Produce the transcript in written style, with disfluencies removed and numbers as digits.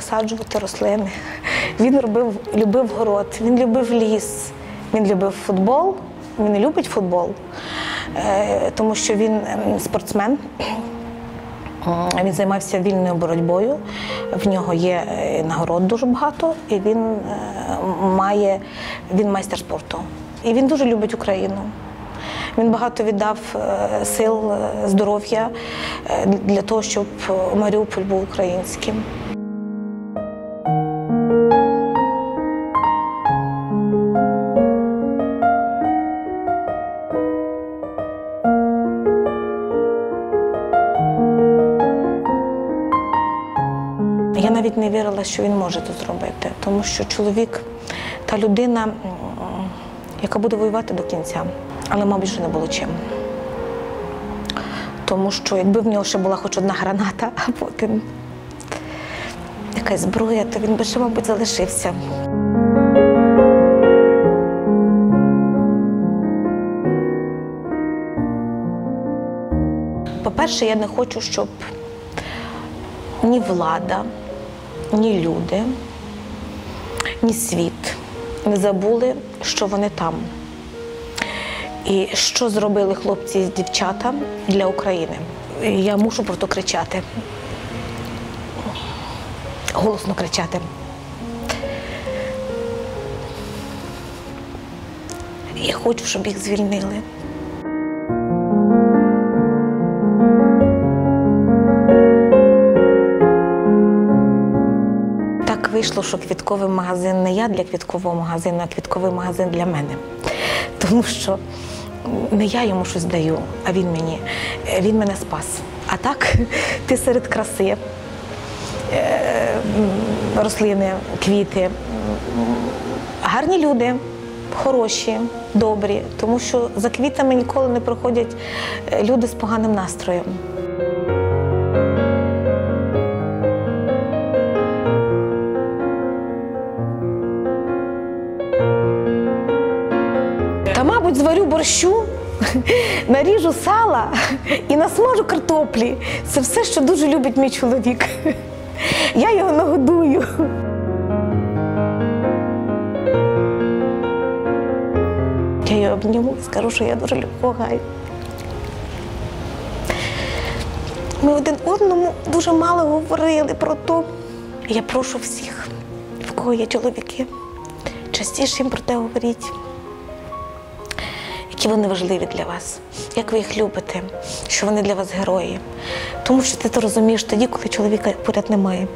висаджувати рослини. Він любив город, він любив ліс, він любив футбол. Він не любить футбол, тому що він спортсмен. Він займався вільною боротьбою, в нього є нагород дуже багато, і він майстер спорту. І він дуже любить Україну. Він багато віддав сил, здоров'я для того, щоб Маріуполь був українським. Я навіть не вірила, що він може це зробити, тому що чоловік – та людина, яка буде воювати до кінця, але, мабуть, вже не було чим. Тому що, якби в нього ще була хоч одна граната, або якась зброя, то він би ще, мабуть, залишився. По-перше, я не хочу, щоб ні влада, ні люди, ні світ не забули, що вони там. І що зробили хлопці і дівчата для України. Я мушу про то кричати. Голосно кричати. Я хочу, щоб їх звільнили. Вийшло, що квітковий магазин не я для квіткового магазину, а квітковий магазин для мене. Тому що не я йому щось даю, а він мені. Він мене спас. А так, ти серед краси, рослини, квіти, гарні люди, хороші, добрі, тому що за квітами ніколи не проходять люди з поганим настроєм. Мабуть, зварю борщу, наріжу сала і насмажу картоплі. Це все, що дуже любить мій чоловік. Я його нагодую. Я його обніму і скажу, що я дуже люблю кохаю. Ми один одному дуже мало говорили про то. Я прошу всіх, в кого є чоловіки, частіше їм про те говоріть. Які вони важливі для вас, як ви їх любите, що вони для вас герої. Тому що ти це розумієш тоді, коли чоловіка поряд немає.